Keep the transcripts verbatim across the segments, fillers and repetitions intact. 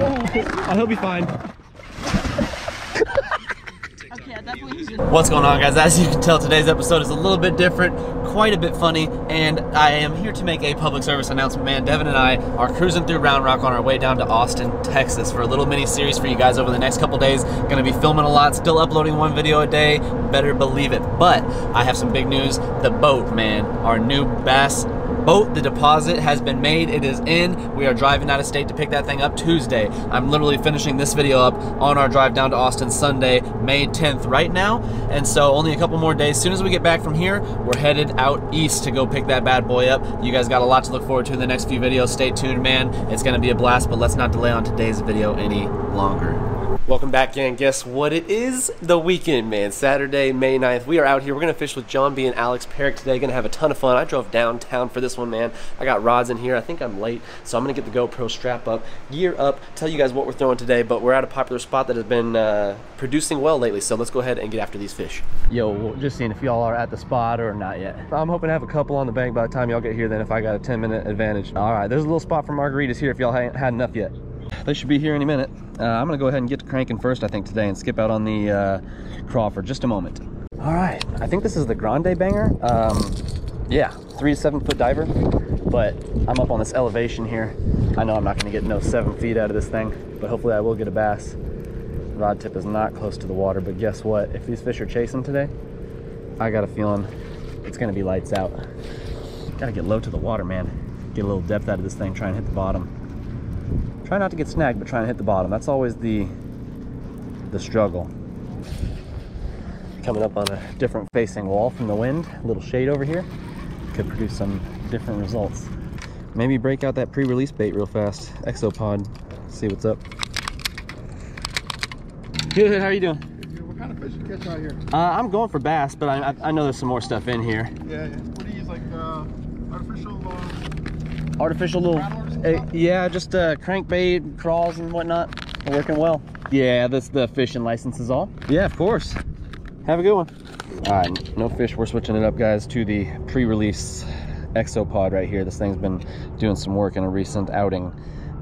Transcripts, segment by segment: Oh, he'll be fine. What's going on, guys? As you can tell, today's episode is a little bit different, quite a bit funny, and I am here to make a public service announcement. Man, Devin and I are cruising through Round Rock on our way down to Austin, Texas for a little mini series for you guys over the next couple days. Gonna be filming a lot, still uploading one video a day, better believe it. But I have some big news. The boat, man, our new bass boat, the deposit has been made. It is in. We are driving out of state to pick that thing up Tuesday. I'm literally finishing this video up on our drive down to Austin Sunday, May tenth right now. And so only a couple more days. As soon as we get back from here, we're headed out east to go pick that bad boy up. You guys got a lot to look forward to in the next few videos. Stay tuned, man. It's going to be a blast, but let's not delay on today's video any longer. Welcome back, gang. Guess what it is? The weekend, man. Saturday, May ninth. We are out here. We're going to fish with John B and Alex Perrick today. Going to have a ton of fun. I drove downtown for this one, man. I got rods in here. I think I'm late, so I'm going to get the GoPro strap up, gear up, tell you guys what we're throwing today, but we're at a popular spot that has been uh, producing well lately, so let's go ahead and get after these fish. Yo, just seeing if y'all are at the spot or not yet. I'm hoping to have a couple on the bank by the time y'all get here, then if I got a ten minute advantage. All right, there's a little spot for margaritas here if y'all haven't had enough yet. They should be here any minute. Uh, I'm gonna go ahead and get to cranking first, I think, today and skip out on the uh, craw for just a moment. All right, I think this is the Grande Banger. Um, yeah, three to seven foot diver, but I'm up on this elevation here. I know I'm not gonna get no seven feet out of this thing, but hopefully I will get a bass. Rod tip is not close to the water, but guess what? If these fish are chasing today, I got a feeling it's gonna be lights out. Gotta get low to the water, man. Get a little depth out of this thing, try and hit the bottom. Try not to get snagged, but try and hit the bottom. That's always the the struggle. Coming up on a different facing wall from the wind, a little shade over here, could produce some different results. Maybe break out that pre-release bait real fast, ExoPod, see what's up. Good, how are you doing? What kind of fish you catch out here? Uh, I'm going for bass, but I, I, I know there's some more stuff in here. Yeah, yeah. What do you use, like uh, artificial... Uh... Artificial little, uh, yeah, just uh, crankbait, crawls and whatnot. They're working well. Yeah, that's the fishing license is all. Yeah, of course. Have a good one. All right, no fish. We're switching it up, guys, to the pre-release ExoPod right here. This thing's been doing some work in a recent outing.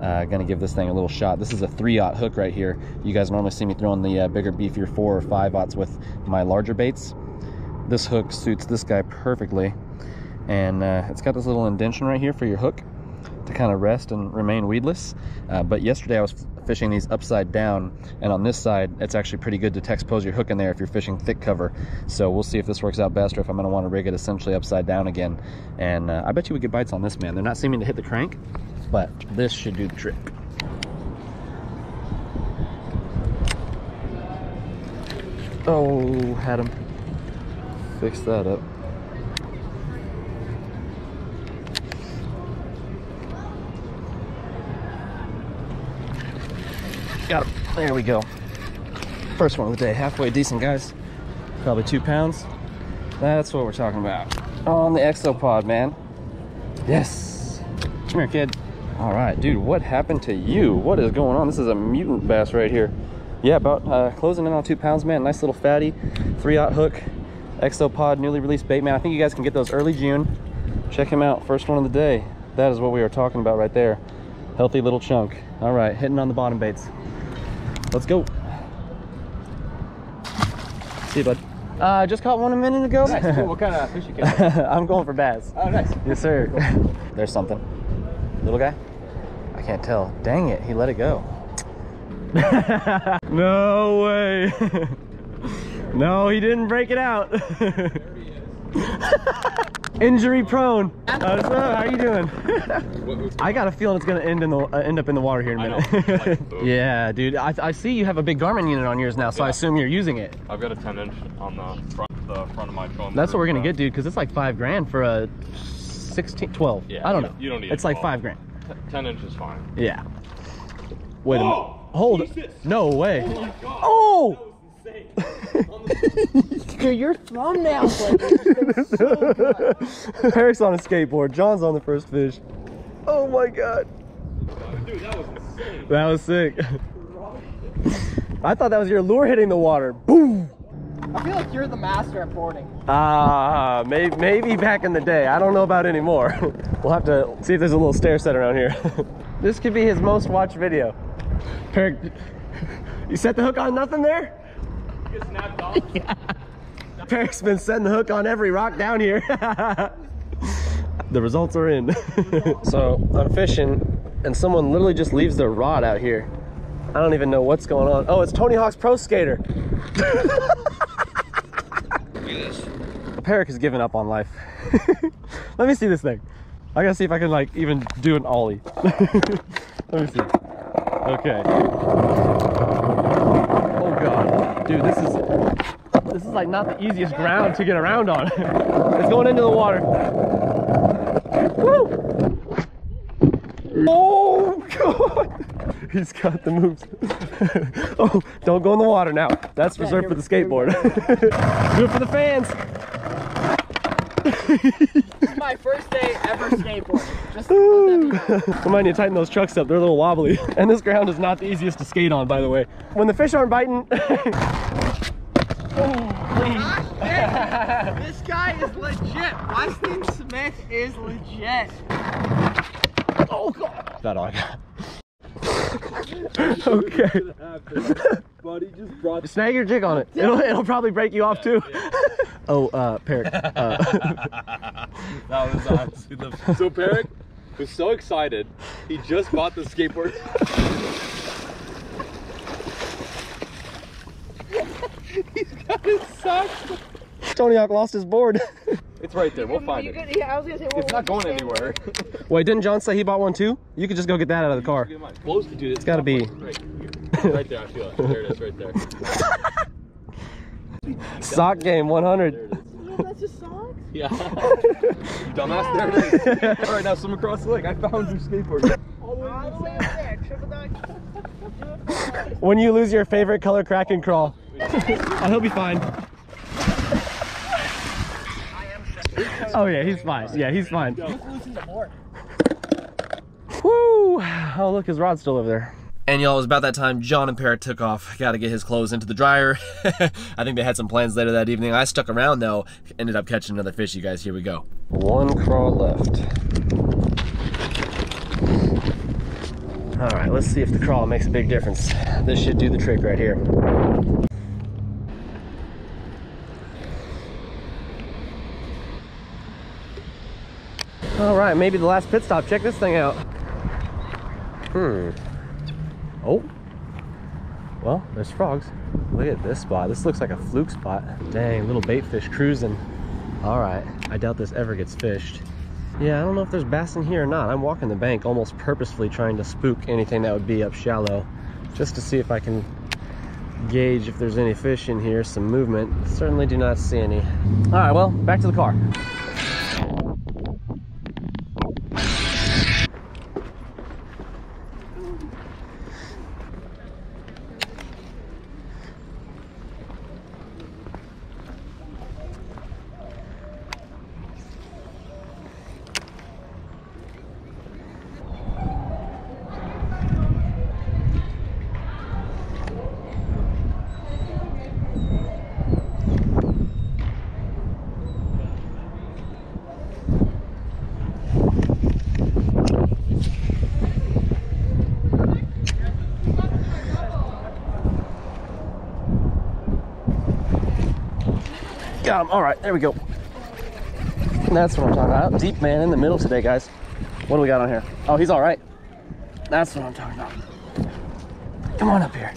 Uh, gonna give this thing a little shot. This is a three aught hook right here. You guys normally see me throwing the uh, bigger, beefier four or five aughts with my larger baits. This hook suits this guy perfectly. And uh, it's got this little indentation right here for your hook to kind of rest and remain weedless. Uh, but yesterday I was fishing these upside down, and on this side it's actually pretty good to text-pose your hook in there if you're fishing thick cover. So we'll see if this works out best or if I'm gonna wanna rig it essentially upside down again. And uh, I bet you we get bites on this, man. They're not seeming to hit the crank, but this should do the trick. Oh, had him. Fix that up. Got him. There we go. First one of the day. Halfway decent, guys. Probably two pounds. That's what we're talking about. On the ExoPod, man. Yes. Come here, kid. All right, dude. What happened to you? What is going on? This is a mutant bass right here. Yeah, about uh, closing in on two pounds, man. Nice little fatty. three aught hook. ExoPod, newly released bait, man. I think you guys can get those early June. Check him out. First one of the day. That is what we are talking about right there. Healthy little chunk. All right, hitting on the bottom baits. Let's go. See you, bud. I uh, just caught one a minute ago. Nice. Cool. What kind of fish you catch? I'm going for bass. Oh, nice. Yes, sir. Cool. There's something. Little guy? I can't tell. Dang it. He let it go. No way. No, he didn't break it out. There he is. Injury prone. Uh, so, how are you doing? I got a feeling it's gonna end in the uh, end up in the water here in a minute. Yeah, dude. I, I see you have a big Garmin unit on yours now, so yeah. I assume you're using it. I've got a ten inch on the front, the front of my phone. That's what we're gonna get, dude, because it's like five grand for a sixteen, twelve. Yeah. I don't you, know. You don't need. It's like five grand. ten inch is fine. Yeah. Wait Whoa, a minute. Hold. Jesus. No way. Oh my God. Oh. Your thumbnails like this. So Perrick's on a skateboard. John's on the first fish. Oh my God. Dude, that was insane. That was sick. I thought that was your lure hitting the water. Boom. I feel like you're the master at boarding. Ah, uh, may maybe back in the day. I don't know about anymore. We'll have to see if there's a little stair set around here. This could be his most watched video. Perrick, you set the hook on nothing there? You get snapped off. Yeah. Perrick's been setting the hook on every rock down here. The results are in. So I'm fishing and someone literally just leaves their rod out here. I don't even know what's going on. Oh, it's Tony Hawk's Pro Skater. Perrick has given up on life. Let me see this thing. I gotta see if I can like even do an ollie. Let me see. Okay. Oh god, dude, this is this is like not the easiest ground to get around on. It's going into the water. Woo! Oh god, he's got the moves. Oh, don't go in the water now. That's reserved yeah, for the skateboard. Do it for the fans. This is my first day ever skateboarding. Just remind you to tighten those trucks up, they're a little wobbly. And this ground is not the easiest to skate on, by the way. When the fish aren't biting. Oh, this, this guy is legit. Austin Smith is legit. Oh god. That all I got. Okay. Buddy just brought snag your jig on it. It'll it'll probably break you off too. Oh, uh, Perrick. Uh. That was honestly the. So Perrick was so excited, he just bought the skateboard. He's got his socks. Tony Hawk lost his board. It's right there. We'll find it. Yeah, I was gonna say, well, it's not going anywhere. Wait, didn't John say he bought one too? You could just go get that out of the car. Close, dude. It's gotta be. Right, right there. I feel it. There it is. Right there. Sock game one hundred. Yeah, that's just socks? Yeah. Dumbass, yeah. There it is. All right, now swim across the lake. I found your skateboard. All the way up there. Triple dog. When you lose your favorite color, Krackin craw. I hope he's fine. Oh yeah, he's fine. Yeah, he's fine. Woo! Oh look, his rod's still over there. And y'all, it was about that time John and Perrick took off. Got to get his clothes into the dryer. I think they had some plans later that evening. I stuck around though. Ended up catching another fish, you guys. Here we go. One craw left. All right, let's see if the craw makes a big difference. This should do the trick right here. All right, maybe the last pit stop. Check this thing out. Hmm. Oh, well, there's frogs. Look at this spot. This looks like a fluke spot. Dang, little bait fish cruising. All right, I doubt this ever gets fished. Yeah, I don't know if there's bass in here or not. I'm walking the bank almost purposefully trying to spook anything that would be up shallow, just to see if I can gauge if there's any fish in here, some movement. Certainly do not see any. All right, well, back to the car. Got him. All right, there we go. That's what I'm talking about. Deep man in the middle today, guys. What do we got on here? Oh, he's all right. That's what I'm talking about. Come on up here.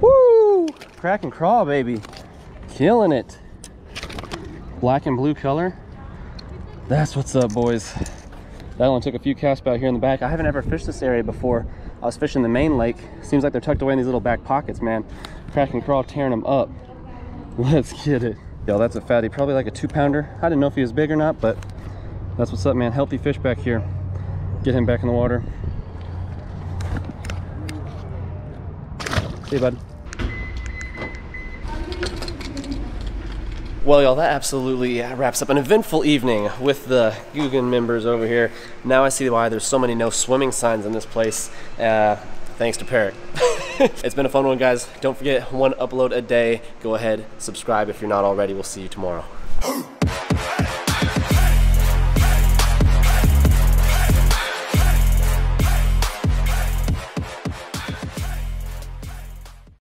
Woo! Krackin craw, baby. Killing it. Black and blue color. That's what's up, boys. That only took a few casts out here in the back. I haven't ever fished this area before. I was fishing the main lake. Seems like they're tucked away in these little back pockets, man. Krackin craw tearing them up. Let's get it. Yo, that's a fatty, probably like a two pounder. I didn't know if he was big or not, but that's what's up, man. Healthy fish back here. Get him back in the water. See you, bud. Well, y'all, that absolutely wraps up an eventful evening with the Guggen members over here. Now I see why there's so many no swimming signs in this place. Uh, thanks to Perrick. It's been a fun one, guys. Don't forget, one upload a day. Go ahead, subscribe if you're not already. We'll see you tomorrow.